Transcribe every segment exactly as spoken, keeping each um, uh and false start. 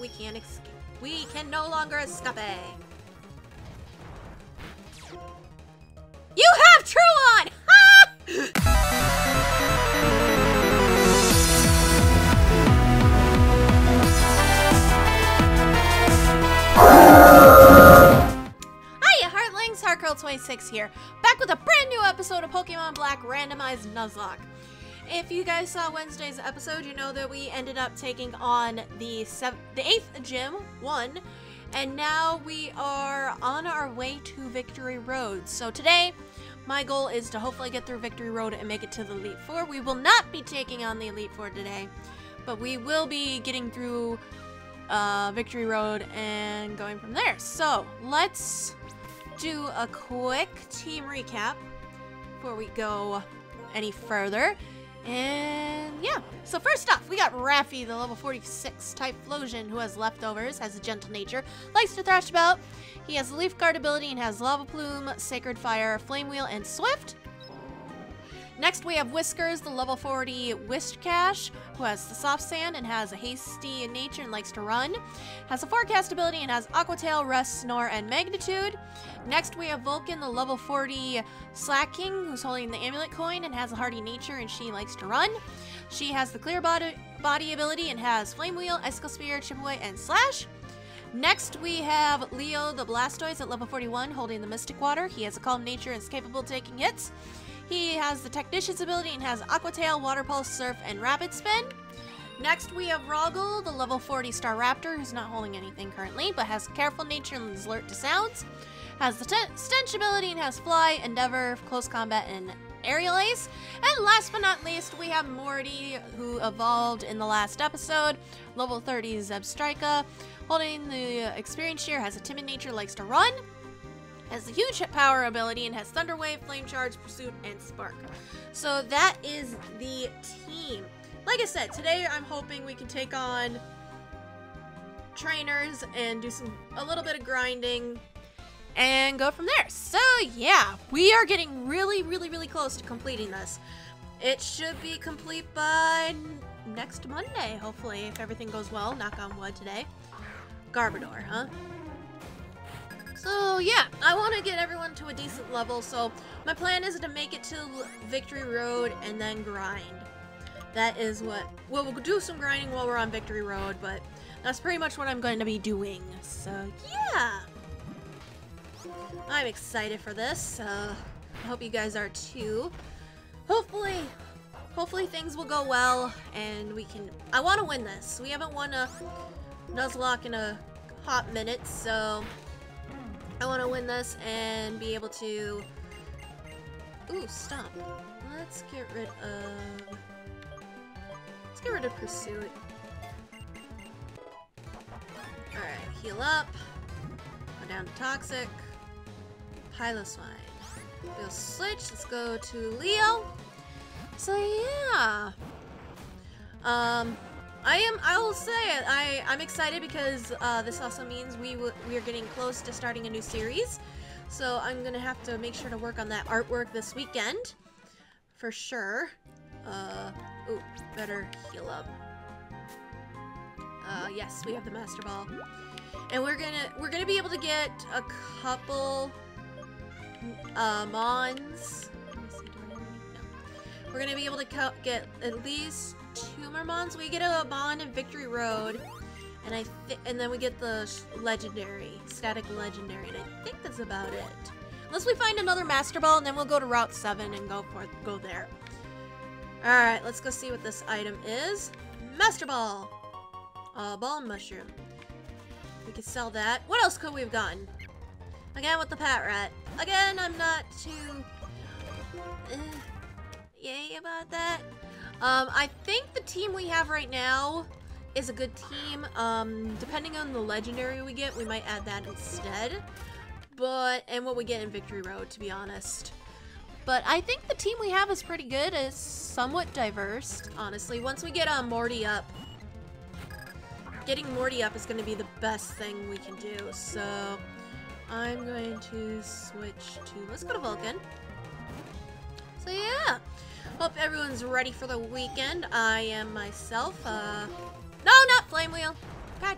We can't escape. We can no longer escape. You have Truant! Hiya, Heartlings! Heartgirl twenty-six here, back with a brand new episode of Pokemon Black Randomized Nuzlocke. If you guys saw Wednesday's episode, you know that we ended up taking on the seven, the eighth gym, one, and now we are on our way to Victory Road. So today, my goal is to hopefully get through Victory Road and make it to the Elite Four. We will not be taking on the Elite Four today, but we will be getting through uh, Victory Road and going from there. So let's do a quick team recap before we go any further. And yeah, so first off, we got Raffi, the level forty-six Typhlosion, who has leftovers, has a gentle nature, likes to thrash about. He has Leaf Guard ability and has Lava Plume, Sacred Fire, Flame Wheel, and Swift. Next, we have Whiskers, the level forty Whiskash, who has the Soft Sand and has a hasty nature and likes to run. Has a Forecast ability and has Aqua Tail, Rest, Snore, and Magnitude. Next, we have Vulcan, the level forty Slack King, who's holding the Amulet Coin and has a hardy nature and she likes to run. She has the Clear Body, body ability and has Flame Wheel, Escosphere, Chip Away, and Slash. Next, we have Leo, the Blastoise, at level forty-one, holding the Mystic Water. He has a calm nature and is capable of taking hits. He has the Technician's ability and has Aqua Tail, Water Pulse, Surf, and Rapid Spin. Next, we have Roggle, the level forty Star Raptor, who's not holding anything currently, but has Careful Nature and is alert to sounds. Has the Stench ability and has Fly, Endeavor, Close Combat, and Aerial Ace. And last but not least, we have Morty, who evolved in the last episode, level thirty Zebstrika, holding the Experience Share, has a Timid Nature, likes to run. Has the huge power ability and has Thunder Wave, Flame Charge, Pursuit, and Spark. So that is the team. Like I said, today I'm hoping we can take on trainers and do some a little bit of grinding and go from there. So yeah, we are getting really, really, really close to completing this. It should be complete by next Monday, hopefully, if everything goes well. Knock on wood today. Garbodor, huh? So yeah, I want to get everyone to a decent level, so my plan is to make it to Victory Road and then grind. That is what, well, we'll do some grinding while we're on Victory Road, but that's pretty much what I'm going to be doing, so yeah. I'm excited for this, uh, I hope you guys are too. Hopefully, hopefully things will go well and we can, I want to win this. We haven't won a Nuzlocke in a hot minute, so I want to win this and be able to... Ooh, stop. Let's get rid of... Let's get rid of Pursuit. Alright, heal up. Go down to Toxic. Piloswine. We'll switch. Let's go to Leo. So yeah. Um... I am. I will say I. I'm excited because uh, this also means we w we are getting close to starting a new series, so I'm gonna have to make sure to work on that artwork this weekend, for sure. Uh, ooh, better heal up. Uh, yes, we have the Master Ball, and we're gonna we're gonna be able to get a couple uh, Mons. Let me see, do I have any? No. We're gonna be able to get at least two more Mons. We get a Mon in Victory Road, and I th and then we get the legendary, static legendary, and I think that's about it. Unless we find another Master Ball, and then we'll go to Route seven and go for go there. All right, let's go see what this item is. Master Ball, uh, Ball Mushroom. We could sell that. What else could we have gotten? Again with the Patrat. Again, I'm not too uh, yay about that. Um, I think the team we have right now is a good team. Um, depending on the legendary we get, we might add that instead. But, and what we get in Victory Road, to be honest. But I think the team we have is pretty good. It's somewhat diverse, honestly. Once we get uh, Morty up, getting Morty up is going to be the best thing we can do. So, I'm going to switch to, let's go to Vulcan. So yeah. Hope everyone's ready for the weekend. I am myself. Uh, no, not Flame Wheel. God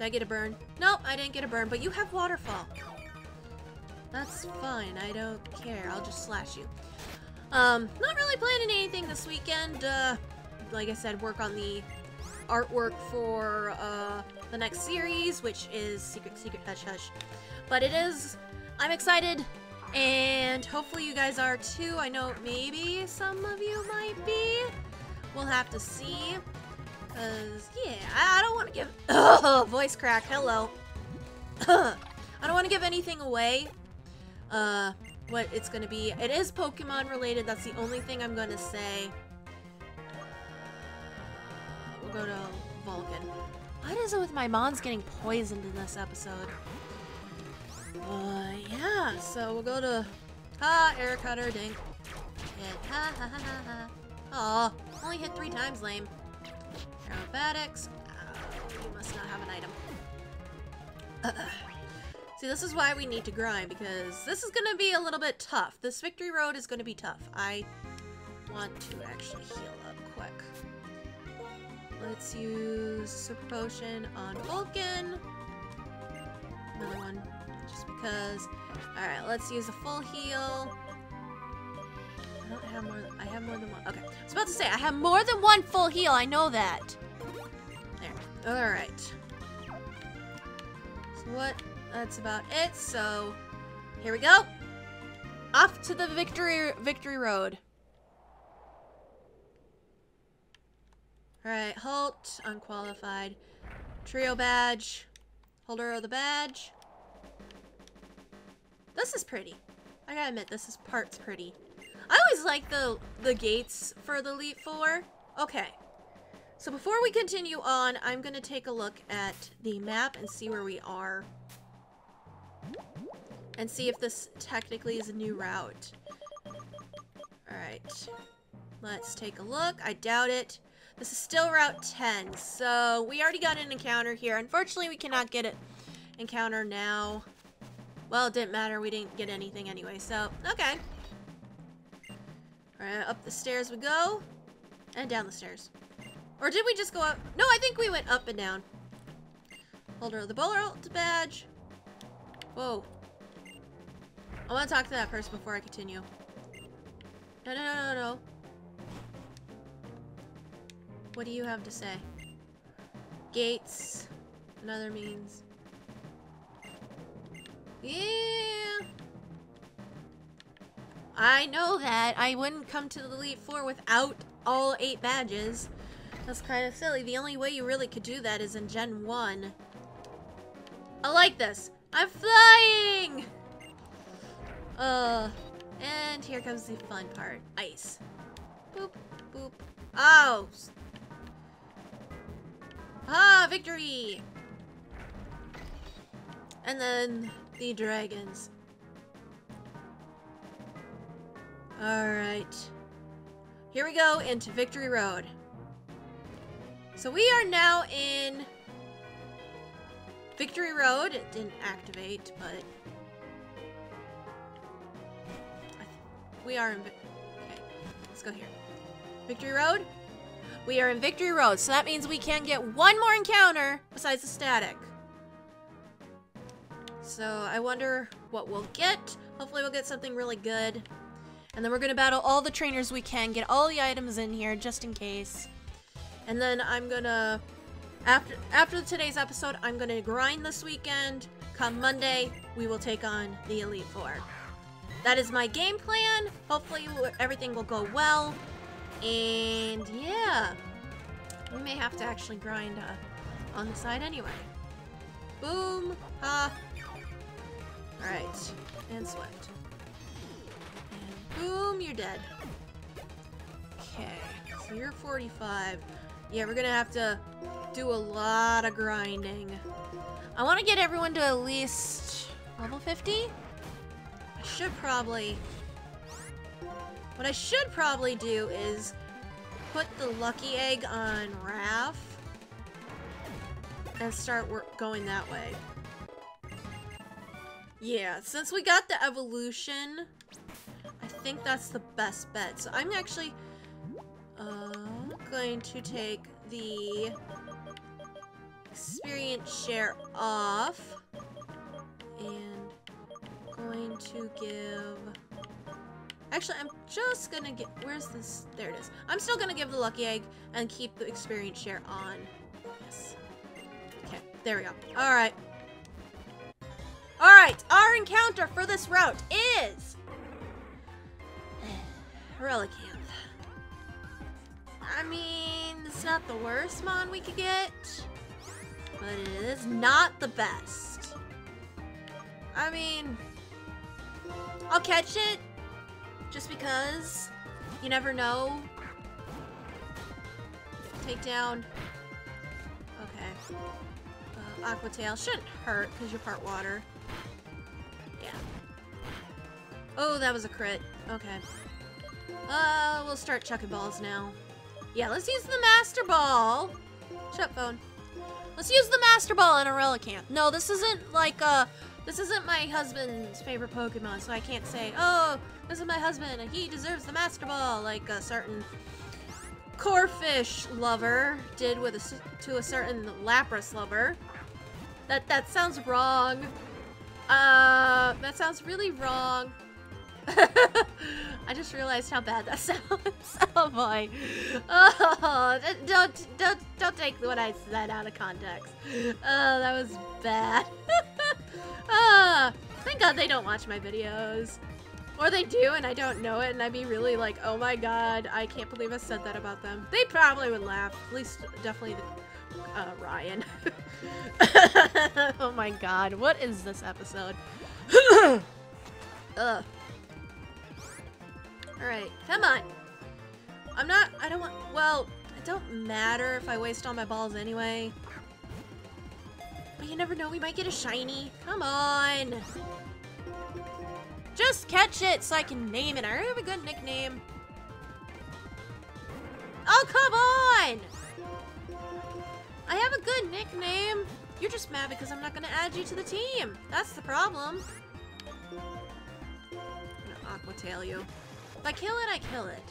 Did I get a burn? Nope, I didn't get a burn, but you have waterfall. That's fine, I don't care. I'll just slash you. Um, not really planning anything this weekend. Uh, like I said, work on the artwork for uh, the next series, which is Secret, Secret, Hush, Hush. But it is, I'm excited, and hopefully you guys are too. I know maybe some of you might be. We'll have to see. Because, yeah, I, I don't want to give... Oh, voice crack, hello. I don't want to give anything away. Uh, what it's going to be. It is Pokemon related. That's the only thing I'm going to say. We'll go to Vulcan. What is it with my Mons getting poisoned in this episode? Uh, yeah. So we'll go to... Ha! Air Cutter, dang. Hit. Ha ha ha ha ha. Aw. Only hit three times, lame. Acrobatics. Oh, you must not have an item. Uh-uh. See, this is why we need to grind, because this is going to be a little bit tough. This Victory Road is going to be tough. I want to actually heal up quick. Let's use Super Potion on Vulcan. Another one, just because. Alright, let's use a full heal. I don't have more than, I have more than one. Okay, I was about to say, I have more than one full heal. I know that. There. Alright. So what... That's about it, so here we go. Off to the victory victory road. Alright, halt, unqualified. Trio badge. Holder of the badge. This is pretty. I gotta admit, this is parts pretty. I always like the the gates for the Elite Four. Okay. So before we continue on, I'm gonna take a look at the map and see where we are. And see if this technically is a new route. Alright. Let's take a look. I doubt it. This is still Route ten. So, we already got an encounter here. Unfortunately, we cannot get an encounter now. Well, it didn't matter. We didn't get anything anyway. So, okay. Alright, up the stairs we go. And down the stairs. Or did we just go up? No, I think we went up and down. Holder of the Bolt badge. Whoa. I want to talk to that first before I continue. No, no, no, no, no. What do you have to say? Gates. Another means. Yeah. I know that. I wouldn't come to the Elite Four without all eight badges. That's kind of silly. The only way you really could do that is in Gen one. I like this. I'm flying! Uh, and here comes the fun part. Ice. Boop, boop. Oh! Ah, victory! And then the dragons. Alright. Here we go into Victory Road. So we are now in... Victory Road. It didn't activate, but I th we are in. Vi okay, let's go here. Victory Road. We are in Victory Road, so that means we can get one more encounter besides the static. So I wonder what we'll get. Hopefully, we'll get something really good, and then we're gonna battle all the trainers we can, get all the items in here just in case, and then I'm gonna. After, after today's episode, I'm going to grind this weekend. Come Monday, we will take on the Elite Four. That is my game plan. Hopefully everything will go well. And yeah, we may have to actually grind uh, on the side anyway. Boom. Ha. Alright. And swift. And boom, you're dead. Okay. So you're forty-five. Yeah, we're going to have to... do a lot of grinding. I want to get everyone to at least level fifty. I should probably... What I should probably do is put the lucky egg on Raph and start work going that way. Yeah, since we got the evolution, I think that's the best bet. So I'm actually uh, going to take the... experience share off. And going to give... Actually, I'm just gonna get... Where's this? There it is. I'm still gonna give the lucky egg and keep the experience share on. Yes. Okay, there we go. Alright. Alright, our encounter for this route is... Relicanth. I mean, it's not the worst mon we could get, but it is not the best. I mean, I'll catch it just because you never know. Take down. Okay. Uh, Aqua Tail shouldn't hurt because you're part water. Yeah. Oh, that was a crit. Okay. Uh, we'll start chucking balls now. Yeah, let's use the Master Ball. Shut up, phone. Let's use the Master Ball in a Relicanth. No, this isn't like a... This isn't my husband's favorite Pokemon, so I can't say, oh, this is my husband, and he deserves the Master Ball, like a certain Corphish lover did with a, to a certain Lapras lover. That, that sounds wrong. Uh, that sounds really wrong. I just realized how bad that sounds. Oh boy. Oh, don't, don't, don't take what I said out of context. Oh, that was bad. Oh, thank God they don't watch my videos. Or they do and I don't know it and I'd be really like, oh my God, I can't believe I said that about them. They probably would laugh. At least, definitely the, uh, Ryan. Oh my God, what is this episode? Ugh. Alright, come on. I'm not, I don't want, well, it don't matter if I waste all my balls anyway. But you never know, we might get a shiny. Come on. Just catch it so I can name it. I already have a good nickname. Oh, come on. I have a good nickname. You're just mad because I'm not going to add you to the team. That's the problem. I'm going to Aqua Tail you. If I kill it, I kill it.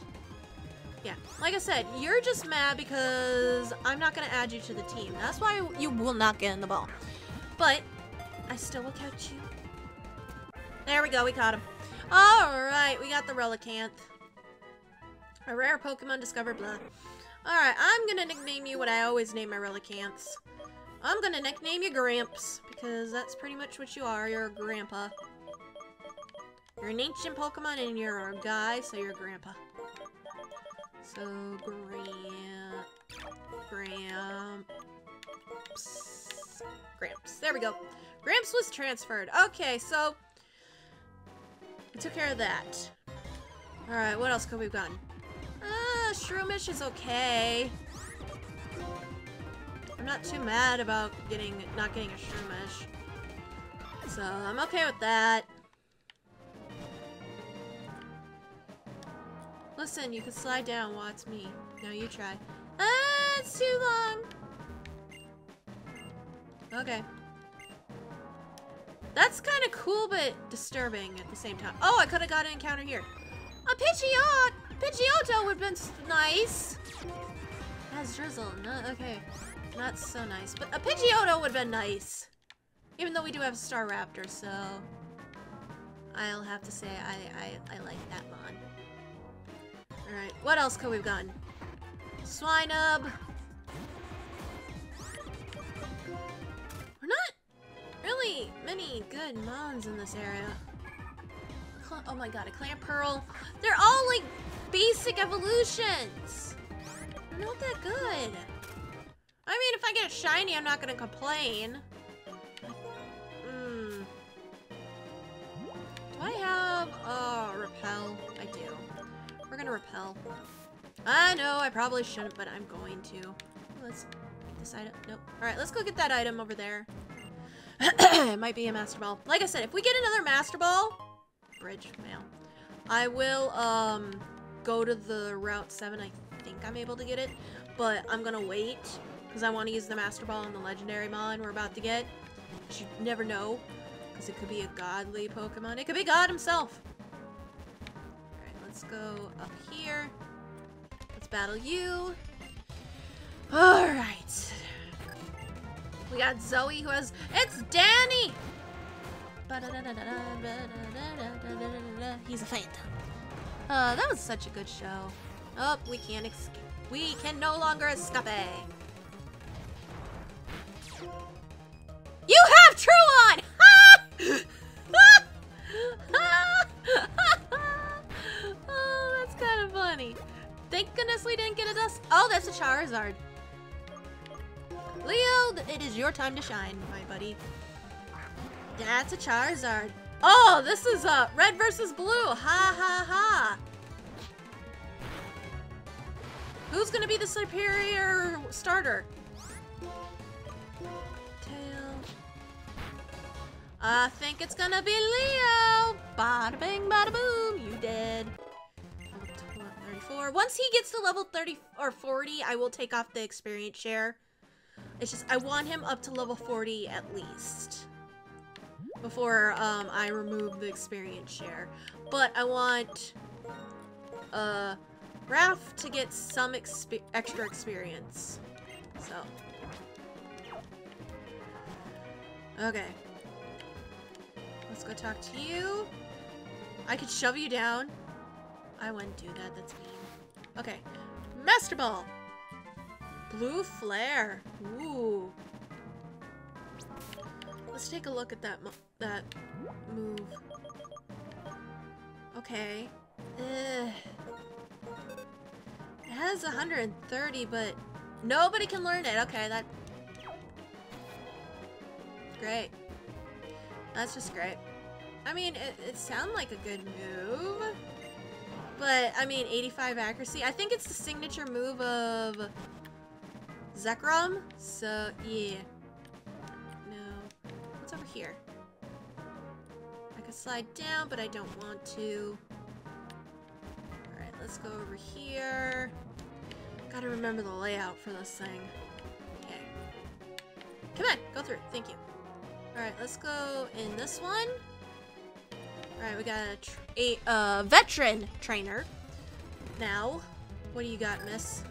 Yeah, like I said, you're just mad because I'm not gonna add you to the team. That's why you will not get in the ball. But I still will catch you. There we go, we caught him. All right, we got the Relicanth. A rare Pokemon discovered, blah. All right, I'm gonna nickname you what I always name my Relicanths. I'm gonna nickname you Gramps because that's pretty much what you are. You're a grandpa. You're an ancient Pokemon and you're a guy, so you're a grandpa. So, Gramp... Gramps... Gramps. There we go. Gramps was transferred. Okay, so... we took care of that. Alright, what else could we have gotten? Ah, Shroomish is okay. I'm not too mad about getting not getting a Shroomish. So, I'm okay with that. Listen, you can slide down while it's me. No, you try. Ah, it's too long. Okay. That's kind of cool, but disturbing at the same time. Oh, I could have got an encounter here. A Pidgeot! Pidgeotto would have been nice. It has Drizzle. No, okay. Not so nice, but a Pidgeotto would have been nice. Even though we do have a Star Raptor, so... I'll have to say I, I, I like that mod. Alright, what else could we have gotten? Swinub. We're not really many good mons in this area. Cl oh my God, a Clamp Pearl. They're all like basic evolutions. They're not that good. I mean, if I get a shiny, I'm not gonna complain. Mm. Do I have a repel? I do. We're gonna repel. I know, I probably shouldn't, but I'm going to. Let's get this item. Nope. Alright, let's go get that item over there. It might be a Master Ball. Like I said, if we get another Master Ball, bridge mail, I will um, go to the Route seven. I think I'm able to get it, but I'm gonna wait because I want to use the Master Ball on the Legendary Mon we're about to get. But you never know because it could be a godly Pokemon. It could be God himself. Let's go up here. Let's battle you. All right. We got Zoe who has... It's Danny! He's a phantom. Uh, that was such a good show. Oh, we can't escape. We can no longer escape. You have Truant! Oh, that's kind of funny. Thank goodness we didn't get a dust. Oh, that's a Charizard. Leo, it is your time to shine, my buddy. That's a Charizard. Oh, this is a uh, red versus blue. Ha ha ha. Who's gonna be the superior starter? Tail. I think it's gonna be Leo. Bada bing, bada boom. You dead. thirty-four. Once he gets to level thirty or forty, I will take off the experience share. It's just I want him up to level forty at least. Before um, I remove the experience share. But I want uh, Raph to get some exp extra experience. So. Okay. Let's go talk to you. I could shove you down. I wouldn't do that. That's mean. Okay. Master Ball. Blue Flare. Ooh. Let's take a look at that mo that move. Okay. Ugh. It has one hundred thirty, but nobody can learn it. Okay, that. Great. That's just great. I mean, it, it sounds like a good move, but I mean, eighty-five accuracy. I think it's the signature move of Zekrom. So yeah. Over here. I could slide down, but I don't want to. Alright, let's go over here. Gotta remember the layout for this thing. Okay. Come on, go through. Thank you. Alright, let's go in this one. Alright, we got a, tr a uh, veteran trainer. Now, what do you got, miss?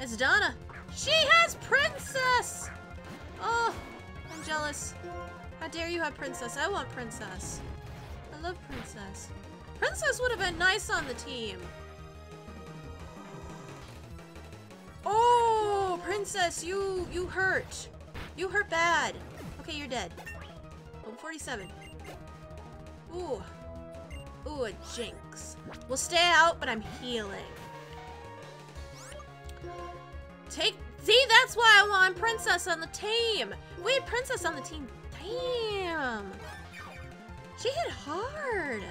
It's Donna. She has Princess! Oh, I'm jealous. How dare you have Princess? I want Princess. I love Princess. Princess would have been nice on the team. Oh, Princess, you you hurt. You hurt bad. Okay, you're dead. one forty-seven. Ooh. Ooh, a Jinx. We'll stay out, but I'm healing. Take. See, that's why I want Princess on the team. We had Princess on the team. Damn! She hit hard!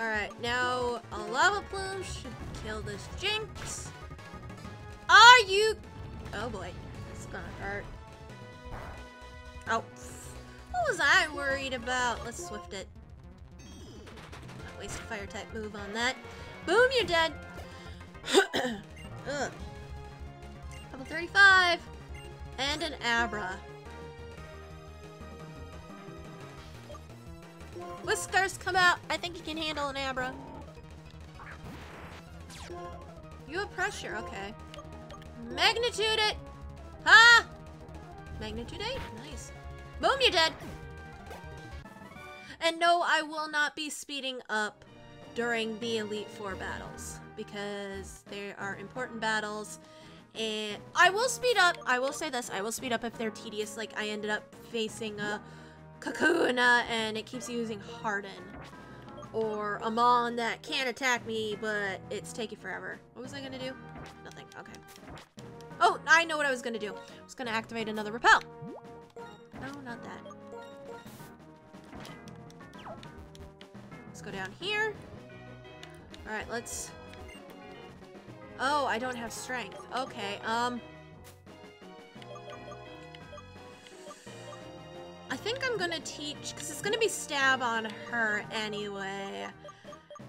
Alright, now a Lava Plume should kill this Jinx. Are you... Oh boy, it's gonna hurt. Oh, what was I worried about? Let's Swift it. Not waste a fire type move on that. Boom, you're dead! Ugh. Level thirty-five! And an Abra. Whiskers, come out. I think you can handle an Abra. You have pressure, okay. Magnitude it! Huh? Magnitude eight? Nice. Boom, you're dead! And no, I will not be speeding up during the Elite Four battles. Because there are important battles. And I will speed up. I will say this. I will speed up if they're tedious. Like, I ended up facing a Kakuna, and it keeps using Harden. Or a Mon that can attack me, but it's taking forever. What was I going to do? Nothing. Okay. Oh, I know what I was going to do. I was going to activate another Repel. No, not that. Okay. Let's go down here. Alright, let's... Oh, I don't have strength. Okay, um... I think I'm gonna teach, because it's gonna be stab on her anyway.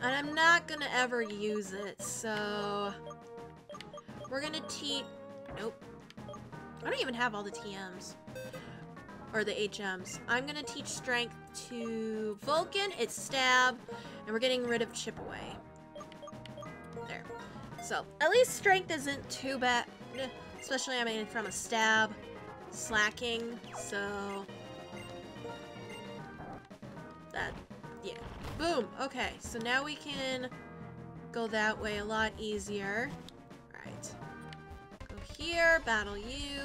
And I'm not gonna ever use it, so... We're gonna teach... Nope. I don't even have all the T Ms. Or the H Ms. I'm gonna teach strength to Vulcan, it's stab, and we're getting rid of chip away. There. So, at least strength isn't too bad, especially I mean from a stab. slacking, so that, yeah. Boom! Okay, so now we can go that way a lot easier. Alright. Go here, battle you.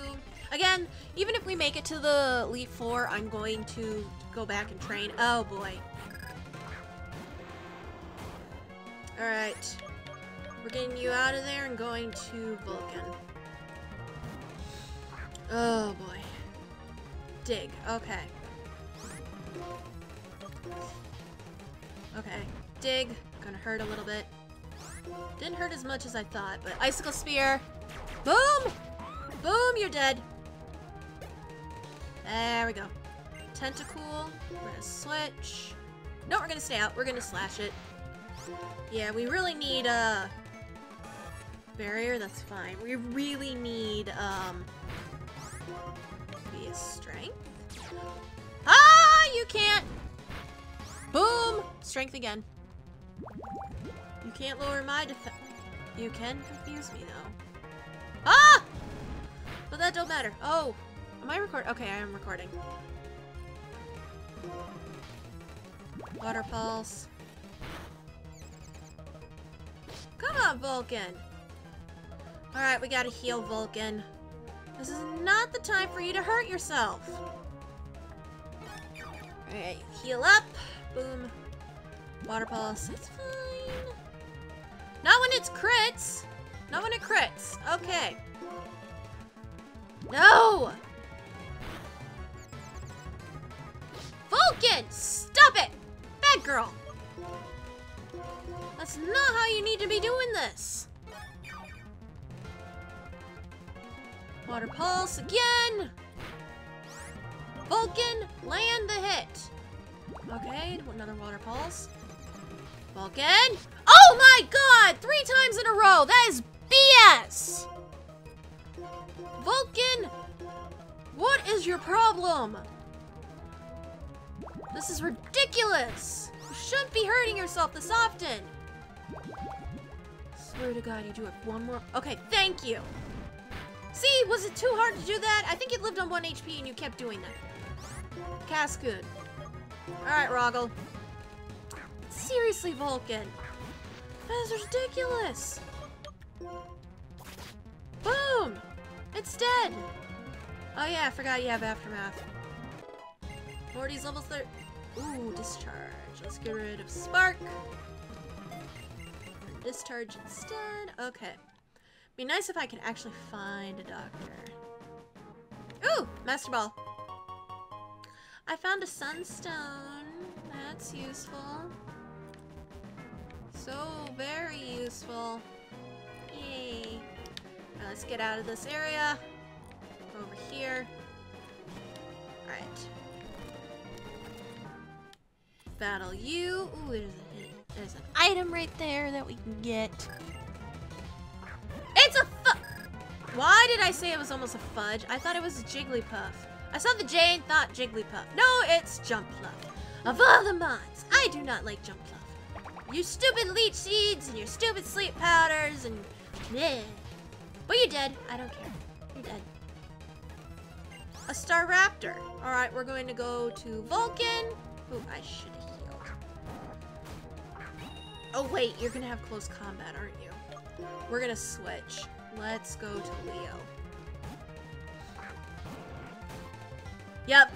Again, even if we make it to the Elite Four, I'm going to go back and train. Oh boy. Alright. We're getting you out of there and going to Vulcan. Oh boy. Dig. Okay. Okay. Dig. Gonna hurt a little bit. Didn't hurt as much as I thought, but Icicle Spear. Boom! Boom, you're dead. There we go. Tentacool. We're gonna switch. No, we're gonna stay out. We're gonna slash it. Yeah, we really need a uh, barrier. That's fine. We really need um, be strength. Ah, you can't. Boom! Strength again. You can't lower my defense. You can confuse me though. Ah! But that don't matter. Oh, am I recording? Okay, I am recording. Water pulse. Come on, Vulcan. All right, we gotta heal Vulcan. This is not the time for you to hurt yourself. All right, heal up. Boom. Water pulse. That's fine. Not when it's crits. Not when it crits. Okay. No! Vulcan! Stop it! Bad girl! That's not how you need to be doing this! Water pulse again! Vulcan, land the hit! Okay, another water pulse. Vulcan! Oh my god! Three times in a row! That is B S! Vulcan! What is your problem? This is ridiculous! You shouldn't be hurting yourself this often! Swear to god you do it one more- Okay, thank you! See, was it too hard to do that? I think it lived on one H P and you kept doing that. Cascoon. Alright, Roggle. Seriously, Vulcan! That is ridiculous! Boom! It's dead! Oh yeah, I forgot you have Aftermath. Morty's level thirty. Ooh, Discharge. Let's get rid of Spark. Discharge instead. Okay. Be nice if I could actually find a doctor. Ooh! Master Ball. I found a Sunstone. That's useful. So very useful. Yay. Let's get out of this area. Over here. Alright. Battle you. Ooh, there's, a, there's an item right there that we can get. It's a fu- Why did I say it was almost a fudge? I thought it was a Jigglypuff. I saw the J and thought Jigglypuff. No, it's Jumpluff. Of all the mods, I do not like Jumpluff. Your stupid leech seeds and your stupid sleep powders and... bleh. Well, you're dead. I don't care. You're dead. A Star Raptor. Alright, we're going to go to Vulcan. Ooh, I should have healed. Oh, wait. You're going to have close combat, aren't you? We're going to switch. Let's go to Leo. Yep.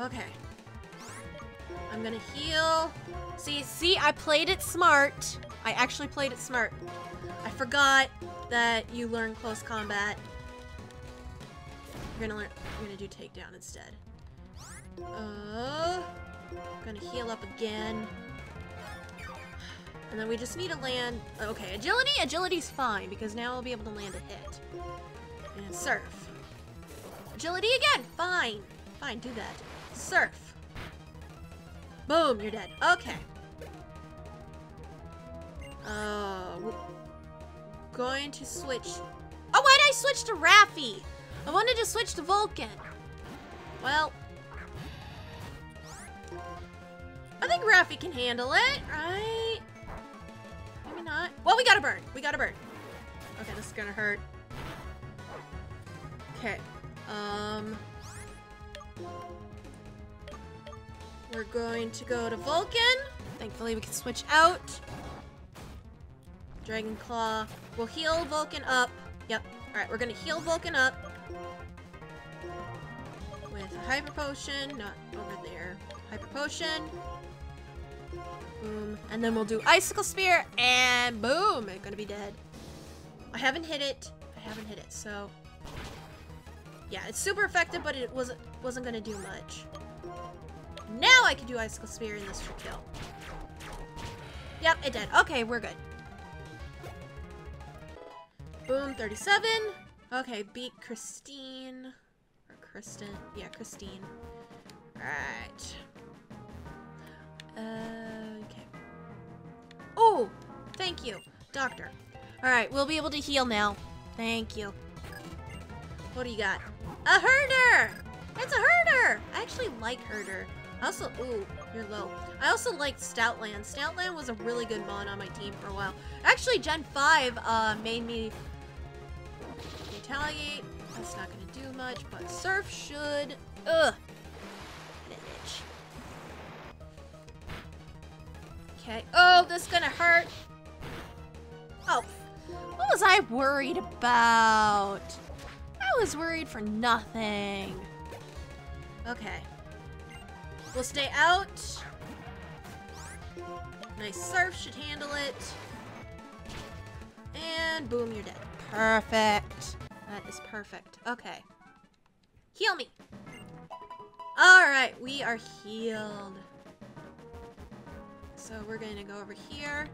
Okay. I'm going to heal. See, see, I played it smart. I actually played it smart. I forgot that you learn close combat. We're gonna learn. We're gonna do takedown instead. Uh, gonna heal up again, and then we just need to land. Okay, agility. Agility's fine because now I'll be able to land a hit and surf. Agility again. Fine, fine. Do that. Surf. Boom. You're dead. Okay. Uh, we're going to switch. Oh, why did I switch to Raffi? I wanted to switch to Vulcan. Well, I think Raffi can handle it, right? Maybe not. Well, we gotta burn. We gotta burn. Okay, this is gonna hurt. Okay. Um... We're going to go to Vulcan. Thankfully we can switch out. Dragon Claw. We'll heal Vulcan up. Yep. Alright, we're gonna heal Vulcan up. With a Hyper Potion. Not over there. Hyper Potion. Boom. And then we'll do Icicle Spear. And boom! It's gonna be dead. I haven't hit it. I haven't hit it, so... Yeah, it's super effective, but it wasn't, wasn't gonna do much. Now I can do Icicle Spear and this should kill. Yep, it did. Okay, we're good. Boom, thirty-seven. Okay, beat Christine. Or Kristen. Yeah, Christine. Alright. Uh, okay. Oh! Thank you, Doctor. Alright, we'll be able to heal now. Thank you. What do you got? A herder! It's a herder! I actually like herder. I also, ooh, you're low. I also liked Stoutland. Stoutland was a really good mon on my team for a while. Actually, Gen five uh, made me retaliate. That's not gonna do much, but Surf should. Ugh! Okay, oh, this is gonna hurt. Oh, what was I worried about? I was worried for nothing. Okay. We'll stay out. Nice Surf should handle it. And boom, you're dead. Perfect. That is perfect. Okay. Heal me. Alright, we are healed. So we're gonna go over here.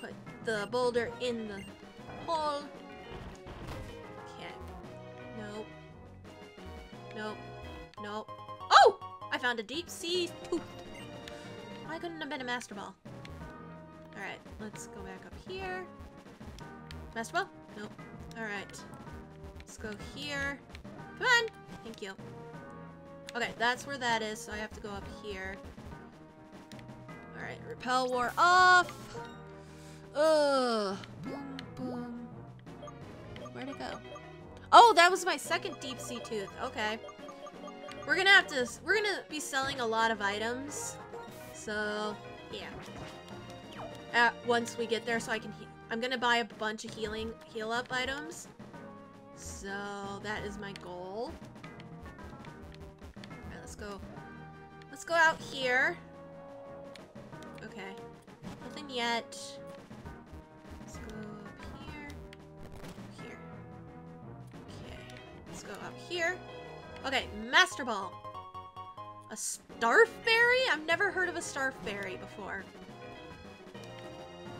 Put the boulder in the hole. Okay. Nope. Nope. Nope. Oh! I found a deep sea poop. Why couldn't it have been a Master Ball? Alright, let's go back up here. Master Ball? Nope. Alright. Let's go here. Come on! Thank you. Okay, that's where that is, so I have to go up here. Alright, Repel War off! Ugh. Boom, boom. Where'd it go? Oh, that was my second deep sea tooth. Okay. We're gonna have to, we're gonna be selling a lot of items, so, yeah. At, once we get there, so I can, he I'm gonna buy a bunch of healing, heal up items, so that is my goal. Alright, let's go, let's go out here. Okay, nothing yet. Let's go up here, up here. Okay, let's go up here. Okay, Master Ball. A Starfairy? I've never heard of a Starfairy before.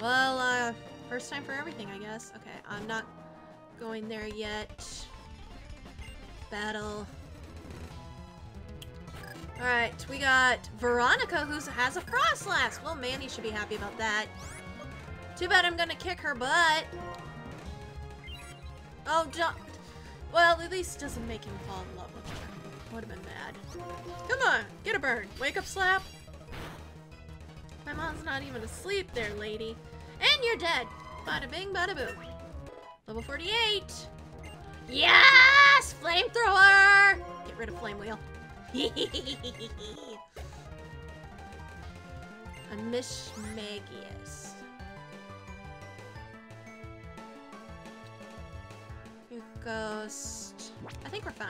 Well, uh, first time for everything, I guess. Okay, I'm not going there yet. Battle. Alright, we got Veronica, who has a Frostlass. Well, Manny should be happy about that. Too bad I'm gonna kick her butt. Oh, don't. Well, at least it doesn't make him fall in love with her. Would have been bad. Come on, get a burn. Wake up, slap. My mom's not even asleep there, lady. And you're dead. Bada bing, bada boom. Level forty-eight. Yes! Flamethrower! Get rid of Flame Wheel. A Mismagius. Ghost. I think we're fine.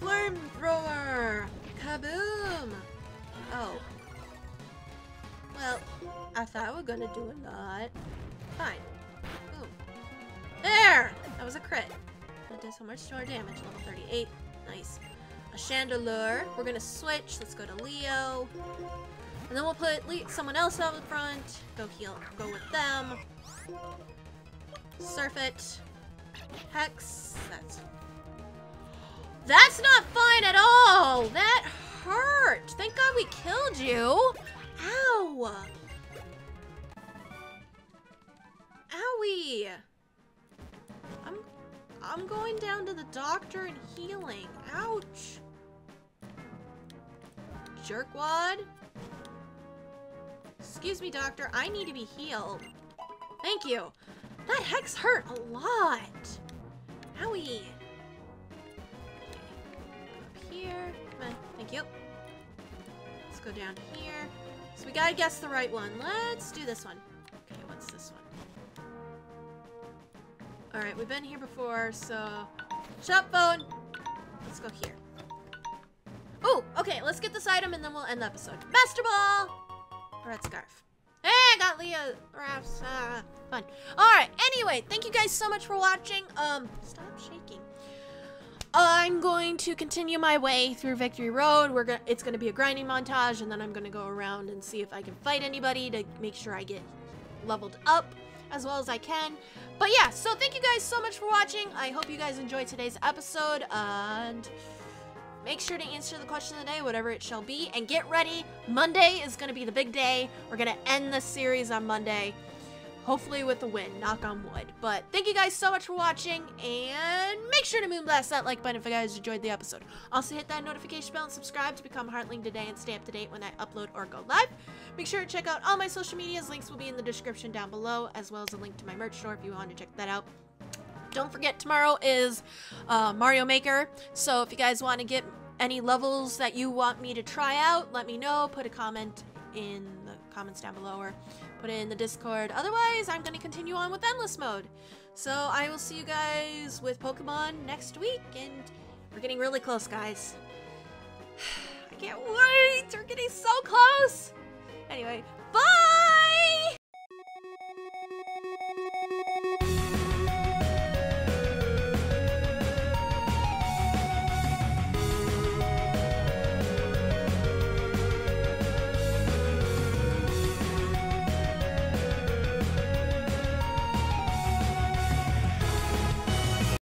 Flamethrower! Kaboom! Oh. Well, I thought we were gonna do a lot. Fine. Boom. There! That was a crit. That did so much to our damage. Level thirty-eight. Nice. A Chandelure. We're gonna switch. Let's go to Leo. And then we'll put Le someone else out in front. Go heal. Go with them. Surf it. Hex. That's... That's not fun at all! That hurt! Thank God we killed you! Ow! Owie! I'm... I'm going down to the doctor and healing. Ouch! Jerkwad? Excuse me, doctor. I need to be healed. Thank you. That hex hurt a lot. Owie. Up here. Come on. Thank you. Let's go down here. So we gotta guess the right one. Let's do this one. Okay, what's this one? Alright, we've been here before, so... Shop phone! Let's go here. Oh, okay, let's get this item and then we'll end the episode. Master Ball! Red Scarf. Hey, I got Leah Raphs. Uh, fun. Alright, anyway, thank you guys so much for watching. Um, stop shaking. I'm going to continue my way through Victory Road. We're gonna, it's gonna be a grinding montage, and then I'm gonna go around and see if I can fight anybody to make sure I get leveled up as well as I can. But yeah, so thank you guys so much for watching. I hope you guys enjoyed today's episode, and make sure to answer the question of the day, whatever it shall be, and get ready. Monday is gonna be the big day. We're gonna end this series on Monday, hopefully with a win, knock on wood. But thank you guys so much for watching, and make sure to moonblast that like button if you guys enjoyed the episode. Also hit that notification bell and subscribe to become Heartling today and stay up to date when I upload or go live. Make sure to check out all my social medias. Links will be in the description down below, as well as a link to my merch store if you want to check that out. Don't forget, tomorrow is uh, Mario Maker, so if you guys want to get any levels that you want me to try out, let me know, put a comment in the comments down below or put it in the Discord. Otherwise, I'm going to continue on with Endless Mode. So I will see you guys with Pokemon next week, and we're getting really close, guys. I can't wait! We're getting so close! Anyway,